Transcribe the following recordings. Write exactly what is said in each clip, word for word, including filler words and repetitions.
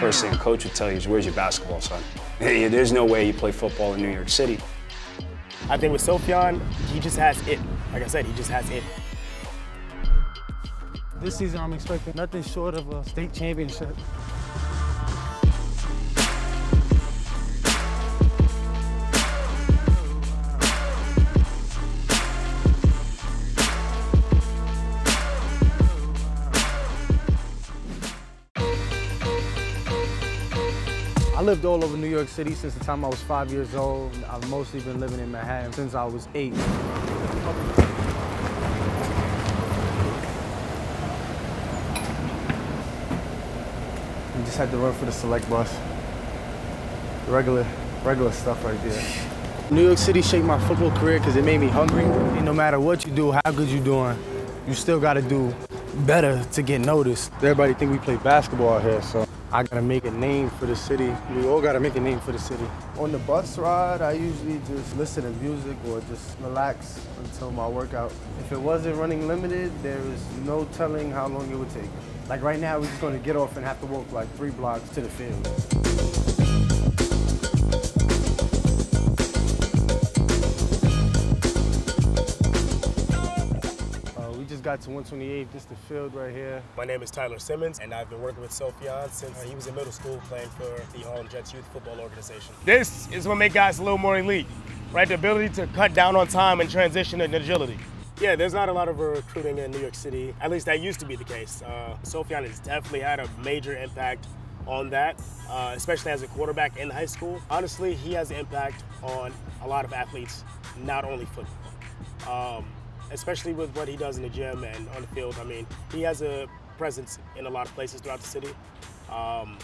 First thing a coach would tell you is, where's your basketball, son? There's no way you play football in New York City. I think with Sofian, he just has it. Like I said, he just has it. This season, I'm expecting nothing short of a state championship. I lived all over New York City since the time I was five years old. I've mostly been living in Manhattan since I was eight. We just had to run for the select bus. Regular, regular stuff right there. New York City shaped my football career because it made me hungry. And no matter what you do, how good you're doing, you still got to do better to get noticed. Everybody think we play basketball out here, so. I gotta make a name for the city. We all gotta make a name for the city. On the bus ride, I usually just listen to music or just relax until my workout. If it wasn't running limited, there is no telling how long it would take. Like right now, we're just gonna get off and have to walk like three blocks to the field. Got to one twenty-eight, just the field right here. My name is Tyler Simmons, and I've been working with Sofian since he was in middle school playing for the Harlem Jets Youth Football Organization. This is what makes guys a little more elite, right? The ability to cut down on time and transition and agility. Yeah, there's not a lot of recruiting in New York City. At least that used to be the case. Uh, Sofian has definitely had a major impact on that, uh, especially as a quarterback in high school. Honestly, he has an impact on a lot of athletes, not only football. Um, especially with what he does in the gym and on the field. I mean, he has a presence in a lot of places throughout the city. Um,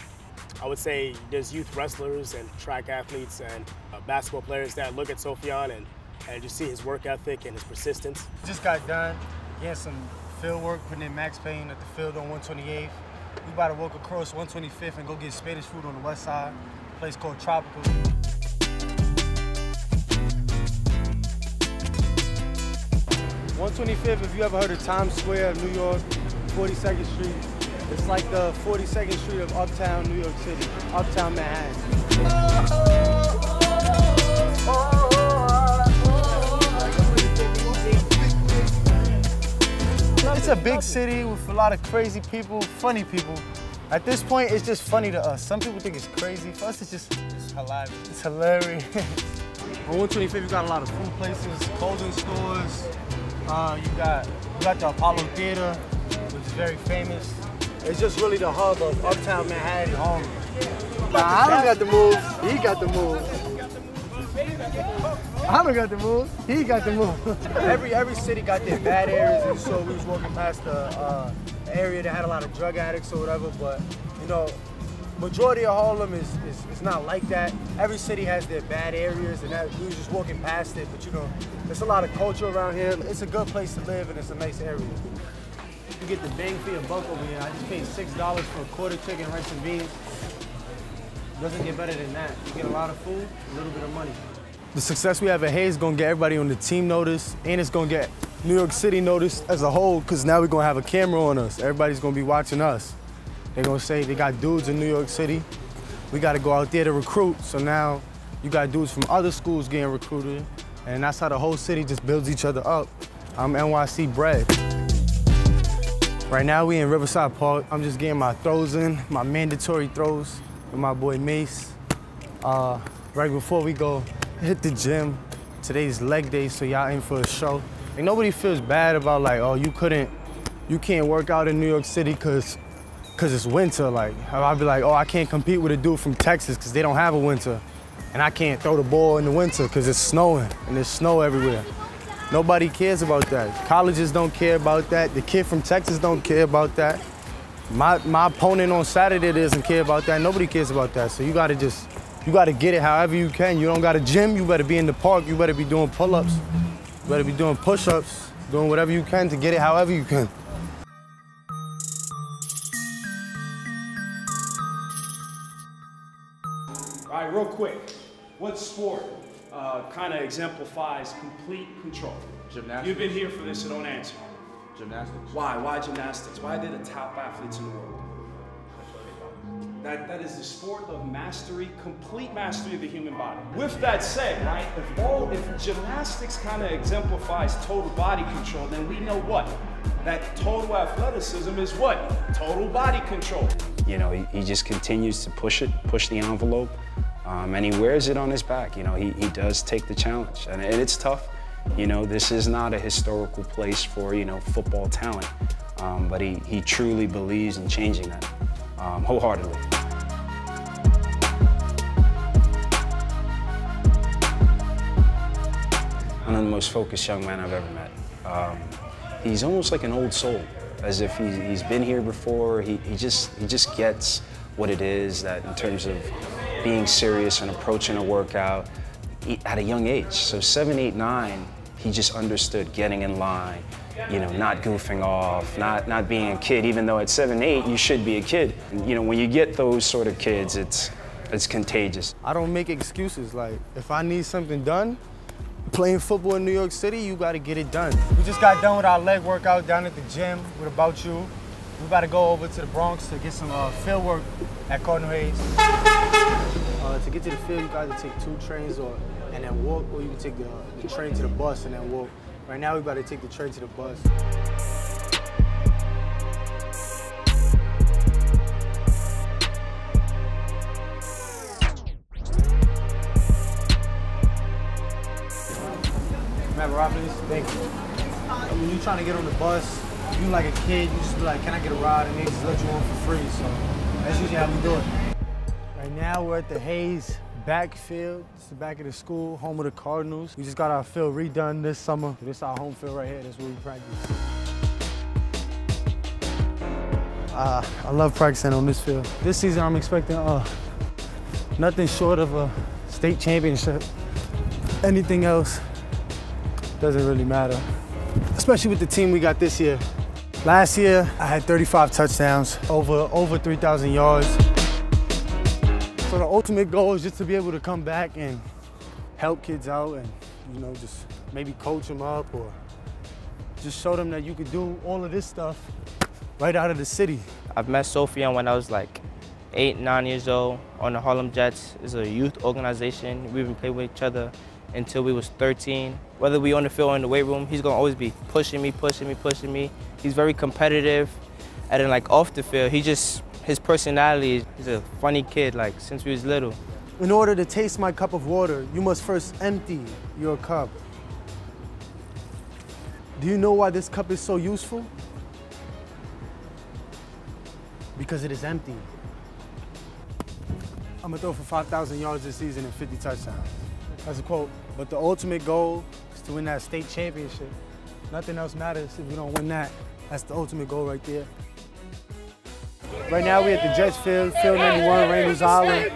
I would say there's youth wrestlers and track athletes and uh, basketball players that look at Sofian and, and just see his work ethic and his persistence. Just got done getting some field work, putting in max pain at the field on one twenty-eighth. We about to walk across one twenty-fifth and go get Spanish food on the west side, a place called Tropical. one twenty-fifth, if you ever heard of Times Square of New York, forty-second Street, it's like the forty-second Street of uptown New York City, uptown Manhattan. It's a big city with a lot of crazy people, funny people. At this point, it's just funny to us. Some people think it's crazy. For us, it's just it's hilarious. It's hilarious. On one twenty-fifth, you got a lot of food places, clothing stores. Uh, you got you got the Apollo Theater, which is very famous. It's just really the hub of uptown Manhattan, Harlem. Nah, I don't got the moves. He got the moves. I don't got the moves. He got the moves. every every city got their bad areas, and so we was walking past the uh, area that had a lot of drug addicts or whatever. But you know, majority of Harlem is is, is not like that. Every city has their bad areas, and that, we was just walking past it. But you know. There's a lot of culture around here. It's a good place to live and it's a nice area. You get the bang for your buck over here. I just paid six dollars for a quarter chicken, rice and beans. It doesn't get better than that. You get a lot of food, a little bit of money. The success we have at Hayes is gonna get everybody on the team noticed, and it's gonna get New York City noticed as a whole, because now we're gonna have a camera on us. Everybody's gonna be watching us. They're gonna say they got dudes in New York City. We gotta go out there to recruit. So now you got dudes from other schools getting recruited. And that's how the whole city just builds each other up. I'm N Y C bred. Right now we in Riverside Park. I'm just getting my throws in, my mandatory throws with my boy Mace. Uh, right before we go hit the gym, today's leg day, so y'all in for a show. Like nobody feels bad about like, oh, you couldn't, you can't work out in New York City cause, cause it's winter. Like, I'll be like, oh, I can't compete with a dude from Texas cause they don't have a winter. And I can't throw the ball in the winter because it's snowing, and there's snow everywhere. Nobody cares about that. Colleges don't care about that. The kid from Texas don't care about that. My, my opponent on Saturday doesn't care about that. Nobody cares about that. So you got to just, you got to get it however you can. You don't got a gym, you better be in the park. You better be doing pull-ups. You better be doing push-ups, doing whatever you can to get it however you can. All right, real quick. What sport uh, kind of exemplifies complete control? Gymnastics. You've been here for this, so don't answer. Gymnastics. Why? Why gymnastics? Why are they the top athletes in the world? That, that is the sport of mastery, complete mastery of the human body. With that said, right, if, all, if gymnastics kind of exemplifies total body control, then we know what? That total athleticism is what? Total body control. You know, he, he just continues to push it, push the envelope, um, and he wears it on his back. You know, he, he does take the challenge, and, and it's tough. You know, this is not a historical place for, you know, football talent, um, but he, he truly believes in changing that. Um, wholeheartedly. One of the most focused young men I've ever met. Um, he's almost like an old soul, as if he's, he's been here before. He, he, just, he just gets what it is that in terms of being serious and approaching a workout he, at a young age. So seven, eight, nine, he just understood getting in line, you know, not goofing off, not, not being a kid, even though at seven, eight, you should be a kid. And, you know, when you get those sort of kids, it's, it's contagious. I don't make excuses. Like, if I need something done, playing football in New York City, you gotta get it done. We just got done with our leg workout down at the gym with About You. We gotta go over to the Bronx to get some uh, field work at Cardinal Hayes. Uh, to get to the field, you gotta take two trains or, and then walk, or you can take the, the train to the bus and then walk. Right now, we about to take the train to the bus. Remember, Rob, please? Thank you. When you're trying to get on the bus, you like a kid, you just be like, can I get a ride? And they just let you on for free, so that's usually how we do it. Right now, we're at the Hayes backfield. It's the back of the school, home of the Cardinals. We just got our field redone this summer. This is our home field right here. That's where we practice. Uh, I love practicing on this field. This season, I'm expecting uh, nothing short of a state championship. Anything else doesn't really matter, especially with the team we got this year. Last year, I had thirty-five touchdowns, over, over three thousand yards. So the ultimate goal is just to be able to come back and help kids out and, you know, just maybe coach them up or just show them that you could do all of this stuff right out of the city. I've met Sofian when I was like eight, nine years old on the Harlem Jets. It's a youth organization. We've been playing with each other until we was thirteen. Whether we on the field or in the weight room, he's gonna always be pushing me, pushing me, pushing me. He's very competitive. And then like off the field, he just, his personality, he's a funny kid, like, since we was little. In order to taste my cup of water, you must first empty your cup. Do you know why this cup is so useful? Because it is empty. I'm gonna throw for five thousand yards this season and fifty touchdowns. That's a quote. But the ultimate goal is to win that state championship. Nothing else matters if we don't win that. That's the ultimate goal right there. Right now we're at the Jets Field, Field ninety-one, Rangers Island.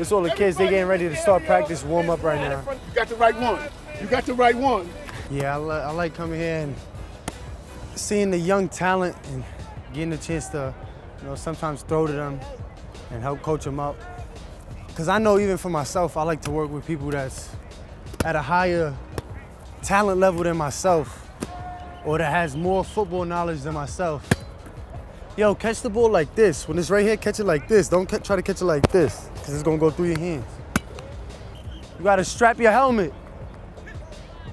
It's all the kids, they getting ready to start practice, warm up right now. You got the right one. You got the right one. Yeah, I, li I like coming here and seeing the young talent and getting the chance to, you know, sometimes throw to them and help coach them up. Because I know even for myself, I like to work with people that's at a higher talent level than myself or that has more football knowledge than myself. Yo, catch the ball like this. When it's right here, catch it like this. Don't try to catch it like this, because it's going to go through your hands. You got to strap your helmet.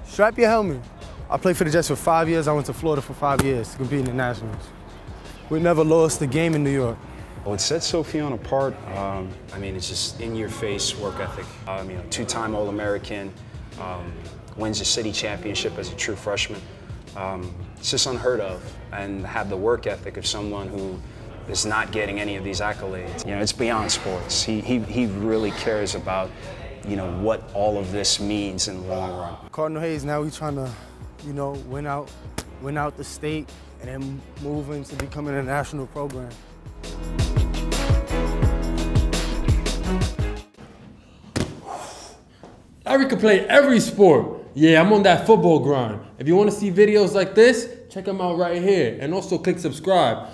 Strap your helmet. I played for the Jets for five years. I went to Florida for five years to compete in the Nationals. We never lost a game in New York. What sets Sofian apart, um, I mean, it's just in-your-face work ethic. Um, you know, two-time All-American, um, wins the city championship as a true freshman. Um, it's just unheard of, and have the work ethic of someone who is not getting any of these accolades. You know, it's beyond sports. He, he, he really cares about, you know, what all of this means in the long run. Cardinal Hayes, now we're trying to, you know, win out, win out the state and then move into becoming a national program. Eric can play every sport. Yeah, I'm on that football grind. If you want to see videos like this, check them out right here. And also click subscribe.